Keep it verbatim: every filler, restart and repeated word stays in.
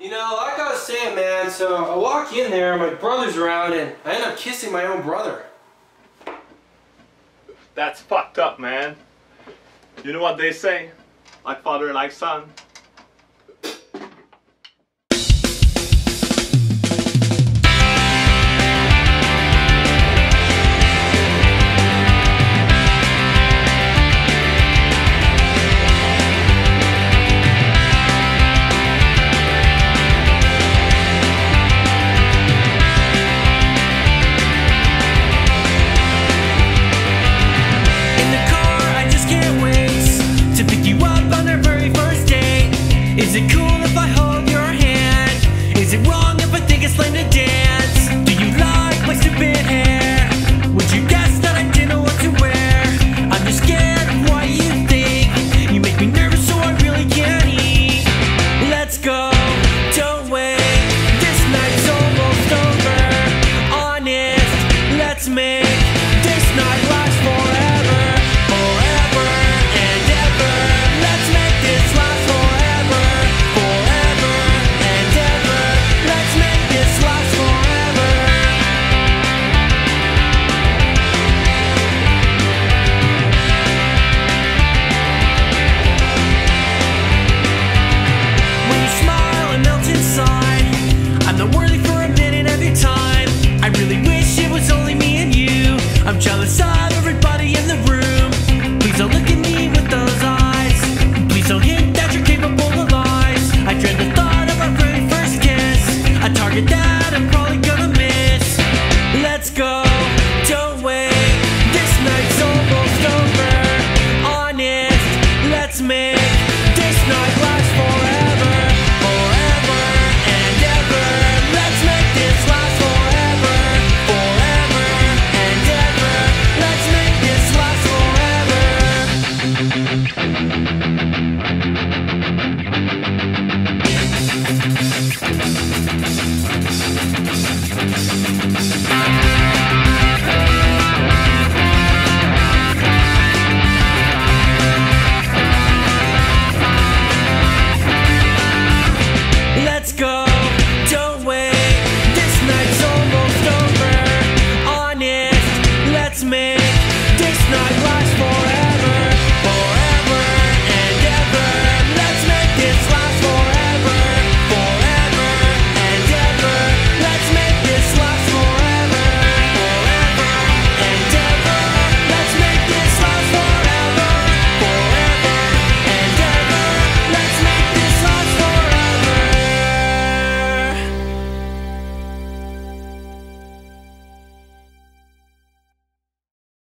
You know, like I was saying, man, so I walk in there, my brother's around, and I end up kissing my own brother. That's fucked up, man. You know what they say? Like father, like son. Is it cool if I hold your hand? Is it wrong if I think it's lame to dance? Do you like my stupid hand?